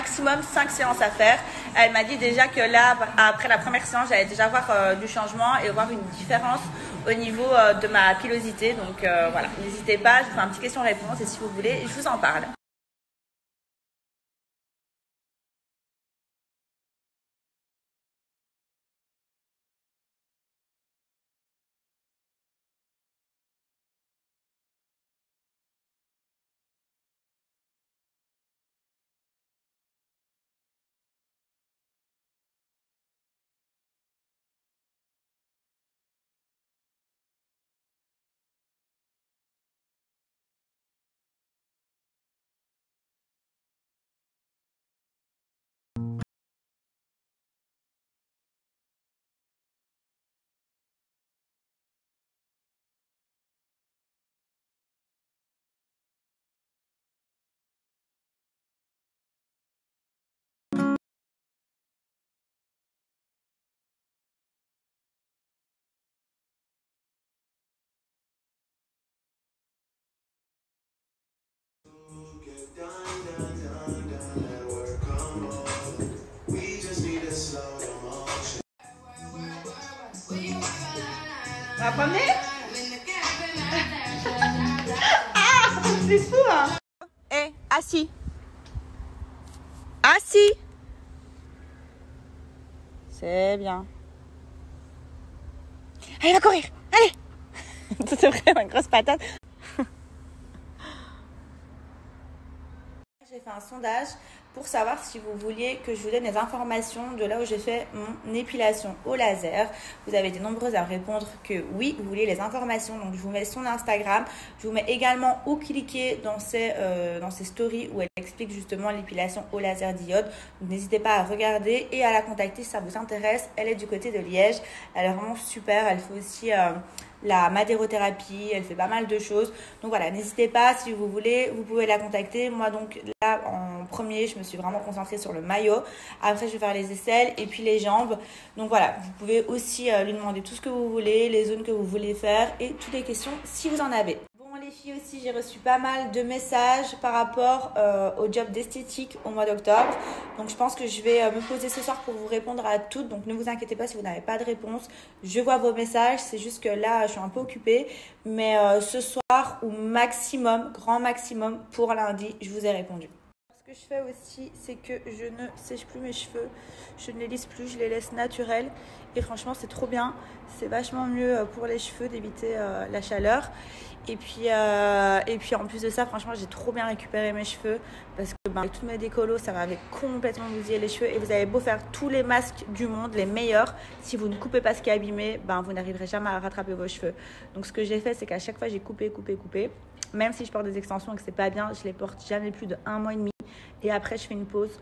maximum 5 séances à faire. Elle m'a dit déjà que là, après la première séance, j'allais déjà voir du changement et voir une différence au niveau de ma pilosité. Donc voilà, n'hésitez pas, je fais un petit question-réponse et si vous voulez, je vous en parle. On va promener ? Ah, c'est fou, hein. Eh, assis. Assis. C'est bien. Allez, va courir. Allez. Tout est vrai, ma grosse patate. J'ai fait un sondage pour savoir si vous vouliez que je vous donne des informations de là où j'ai fait mon épilation au laser. Vous avez été nombreuses à répondre que oui, vous voulez les informations. Donc, je vous mets son Instagram. Je vous mets également où cliquer dans ses stories où elle explique justement l'épilation au laser diode. N'hésitez pas à regarder et à la contacter si ça vous intéresse. Elle est du côté de Liège. Elle est vraiment super. Elle fait aussi... la madérothérapie, elle fait pas mal de choses. Donc voilà, n'hésitez pas, si vous voulez, vous pouvez la contacter. Moi donc là, en premier, je me suis vraiment concentrée sur le maillot. Après, je vais faire les aisselles et puis les jambes. Donc voilà, vous pouvez aussi lui demander tout ce que vous voulez, les zones que vous voulez faire et toutes les questions si vous en avez. Les filles aussi, j'ai reçu pas mal de messages par rapport au job d'esthétique au mois d'octobre. Donc je pense que je vais me poser ce soir pour vous répondre à toutes. Donc ne vous inquiétez pas si vous n'avez pas de réponse. Je vois vos messages, c'est juste que là je suis un peu occupée. Mais ce soir ou maximum, grand maximum pour lundi, je vous ai répondu. Ce que je fais aussi, c'est que je ne sèche plus mes cheveux. Je ne les lisse plus, je les laisse naturels. Et franchement, c'est trop bien. C'est vachement mieux pour les cheveux d'éviter la chaleur. Et puis en plus de ça, franchement, j'ai trop bien récupéré mes cheveux parce que avec toutes mes décollos, ça m'avait complètement bousillé les cheveux. Et vous avez beau faire tous les masques du monde, les meilleurs, si vous ne coupez pas ce qui est abîmé, ben, vous n'arriverez jamais à rattraper vos cheveux. Donc ce que j'ai fait, c'est qu'à chaque fois, j'ai coupé. Même si je porte des extensions et que c'est pas bien, je les porte jamais plus de 1 mois et demi. Et après, je fais une pause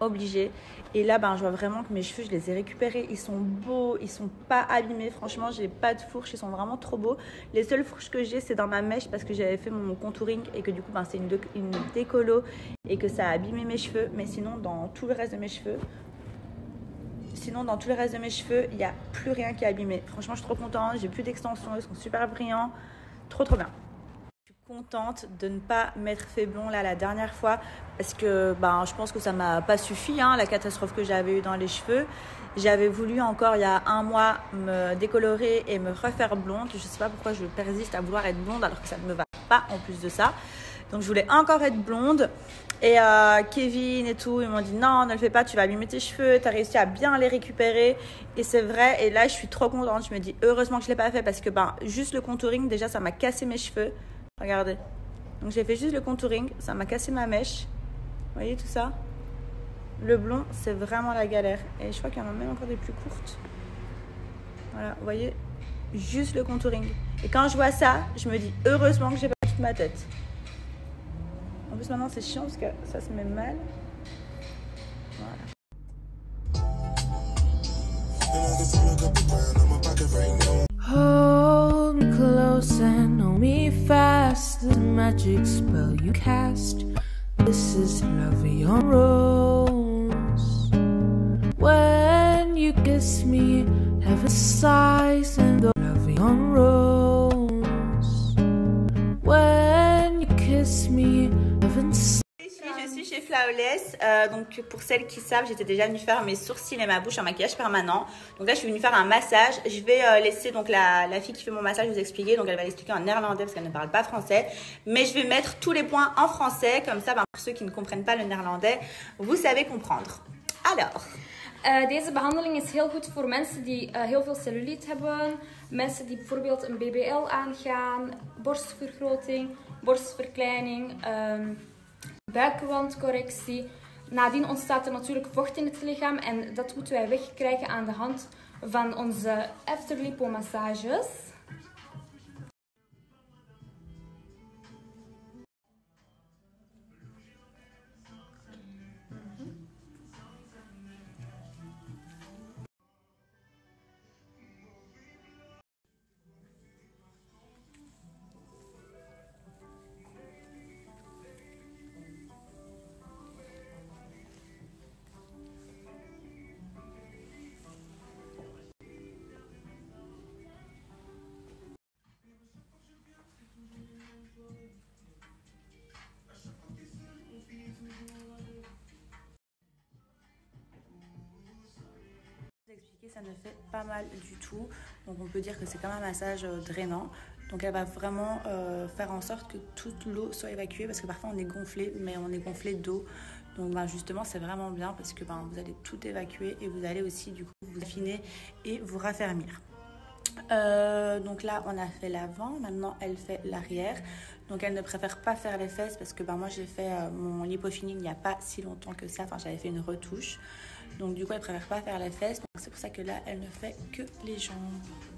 obligée. Et là, ben, je vois vraiment que mes cheveux, je les ai récupérés. Ils sont beaux, ils sont pas abîmés. Franchement, j'ai pas de fourche, ils sont vraiment trop beaux. Les seules fourches que j'ai, c'est dans ma mèche parce que j'avais fait mon contouring et que du coup, ben, c'est une décollo et que ça a abîmé mes cheveux. Mais sinon, dans tout le reste de mes cheveux, il n'y a plus rien qui est abîmé. Franchement, je suis trop contente. J'ai plus d'extensions, ils sont super brillants. Trop, trop bien. Contente de ne pas m'être fait blond là la dernière fois parce que ben, je pense que ça m'a pas suffi, hein, la catastrophe que j'avais eue dans les cheveux. J'avais voulu encore il y a 1 mois me décolorer et me refaire blonde. Je sais pas pourquoi je persiste à vouloir être blonde alors que ça ne me va pas en plus de ça. Donc je voulais encore être blonde et Kevin et tout, ils m'ont dit non, ne le fais pas, tu vas abîmer tes cheveux, tu as réussi à bien les récupérer et c'est vrai. Et là je suis trop contente, je me dis heureusement que je l'ai pas fait parce que ben, juste le contouring déjà ça m'a cassé mes cheveux. Regardez, donc j'ai fait juste le contouring, ça m'a cassé ma mèche, vous voyez tout ça. Le blond, c'est vraiment la galère et je crois qu'il y en a même encore des plus courtes. Voilà, vous voyez, juste le contouring. Et quand je vois ça, je me dis heureusement que j'ai pas toute ma tête. En plus maintenant c'est chiant parce que ça se met mal. Voilà. Hold close and hold me fast, the magic spell you cast, this is love beyond rules. When you kiss me, heaven sighs and the love beyond rules. When you kiss me, heaven sighs. chez Flawless. Donc pour celles qui savent, j'étais déjà venue faire mes sourcils et ma bouche en maquillage permanent. Donc là je suis venue faire un massage. Je vais laisser donc la fille qui fait mon massage vous expliquer. Donc elle va l'expliquer en néerlandais parce qu'elle ne parle pas français. Mais je vais mettre tous les points en français. Comme ça, pour ceux qui ne comprennent pas le néerlandais, vous savez comprendre. Alors... deze behandeling is heel goed voor mensen die heel veel cellulite hebben. Mensen die bijvoorbeeld een BBL aangaan, borstvergroting, borstverkleining, buikwandcorrectie. Nadien ontstaat er natuurlijk vocht in het lichaam en dat moeten wij wegkrijgen aan de hand van onze afterlipomassages. Ça ne fait pas mal du tout, donc on peut dire que c'est comme un massage drainant. Donc elle va vraiment faire en sorte que toute l'eau soit évacuée, parce que parfois on est gonflé, mais on est gonflé d'eau. Donc ben, justement c'est vraiment bien parce que ben, vous allez tout évacuer et vous allez aussi du coup vous affiner et vous raffermir. Donc là on a fait l'avant, maintenant elle fait l'arrière. Donc elle ne préfère pas faire les fesses parce que ben, moi j'ai fait mon lipofilling il n'y a pas si longtemps que ça, enfin j'avais fait une retouche. Donc du coup elle préfère pas faire les fesses, donc c'est pour ça que là elle ne fait que les jambes.